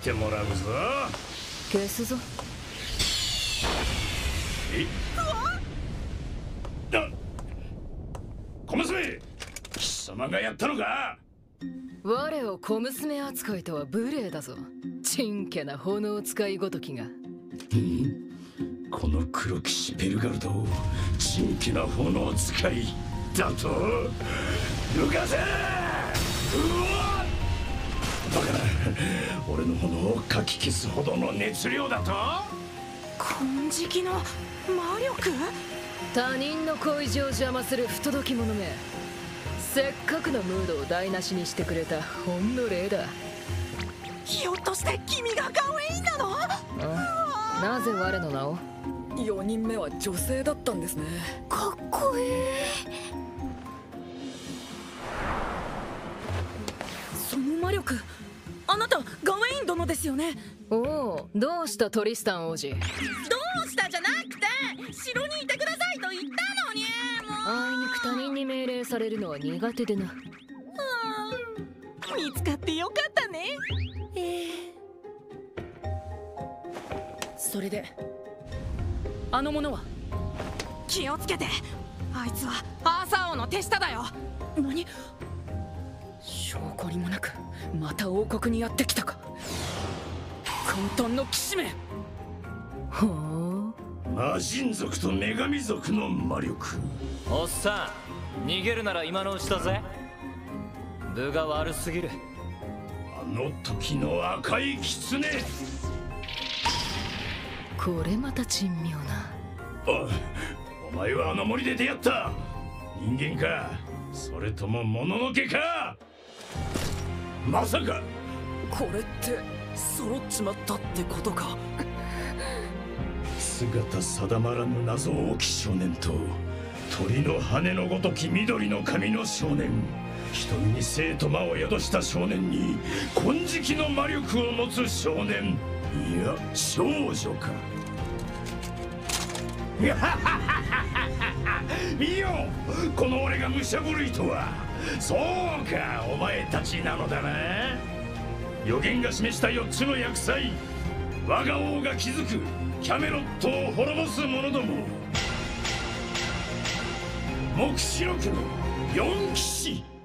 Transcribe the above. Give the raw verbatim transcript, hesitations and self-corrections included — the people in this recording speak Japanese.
ってもらうぞ。消すぞ。えだ小娘、貴様がやったのか。我を小娘扱いとは無礼だぞ。ちんけな炎使いごときが。この黒騎士ベルガルドをちんけな炎使いだと抜かせ。うわバカな、俺の炎をかき消すほどの熱量だと。金色の魔力。他人の恋路を邪魔する不届き者め。せっかくのムードを台無しにしてくれたほんの礼だ。ひょっとして君がガウェインなの？なぜ我の名を？よにんめは女性だったんですね。かっこいい。その魔力、あなたガウェイン殿ですよね。おお、どうしたトリスタン王子。どうしたじゃなくて、城にいてくださいと言ったのに。あいにく他人に命令されるのは苦手でな。見つかってよかったね。えー、それであの者は。気をつけて、あいつはアーサー王の手下だよ。何、証拠にもなくまた王国にやってきたか。混沌の騎士め。ほう、魔神族と女神族の魔力。おっさん、逃げるなら今のうちだぜ。部が悪すぎる。あの時の赤い狐、これまた珍妙な。おい、お前はあの森で出会った人間か、それとももののけか。まさかこれって揃っちまったってことか。姿定まらぬ謎多き少年と鳥の羽のごとき緑の髪の少年、瞳に生と魔を宿した少年に金色の魔力を持つ少年、いや少女か。見よ、この俺が武者震いとは。そうか、お前たちなのだな。予言が示したよっつの厄災、我が王が築くキャメロットを滅ぼす者ども、黙示録の四騎士。